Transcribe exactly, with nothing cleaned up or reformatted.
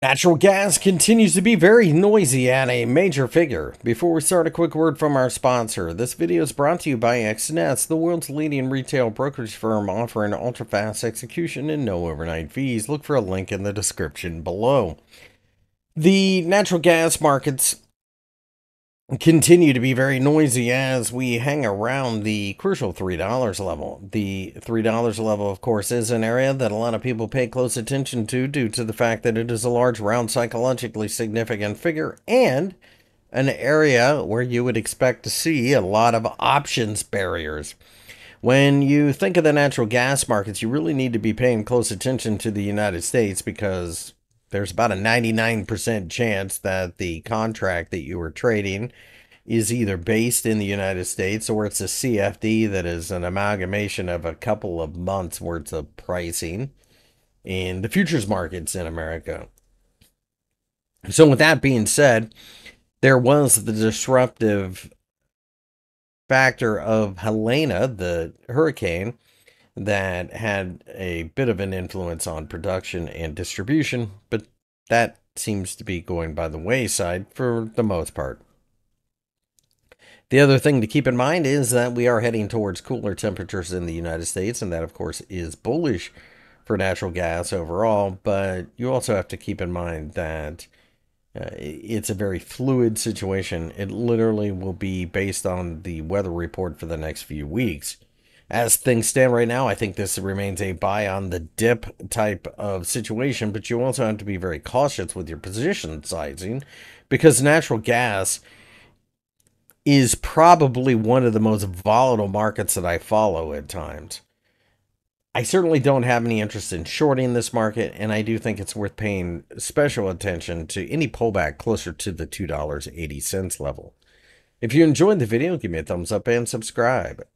Natural gas continues to be very noisy and a major figure. Before we start, a quick word from our sponsor. This video is brought to you by Exness, the world's leading retail brokerage firm offering ultra-fast execution and no overnight fees. Look for a link in the description below. The natural gas markets continue to be very noisy as we hang around the crucial three dollar level. The three dollar level, of course, is an area that a lot of people pay close attention to due to the fact that it is a large, round, psychologically significant figure and an area where you would expect to see a lot of options barriers. When you think of the natural gas markets, you really need to be paying close attention to the United States because there's about a ninety-nine percent chance that the contract that you were trading is either based in the United States or it's a C F D that is an amalgamation of a couple of months worth of pricing in the futures markets in America. So with that being said, there was the disruptive factor of Helena, the hurricane, that had a bit of an influence on production and distribution, but that seems to be going by the wayside for the most part. The other thing to keep in mind is that we are heading towards cooler temperatures in the United States, and that, of course, is bullish for natural gas overall, but you also have to keep in mind that uh, it's a very fluid situation. It literally will be based on the weather report for the next few weeks. As things stand right now, I think this remains a buy on the dip type of situation, but you also have to be very cautious with your position sizing because natural gas is probably one of the most volatile markets that I follow at times. I certainly don't have any interest in shorting this market, and I do think it's worth paying special attention to any pullback closer to the two dollars and eighty cents level. If you enjoyed the video, give me a thumbs up and subscribe.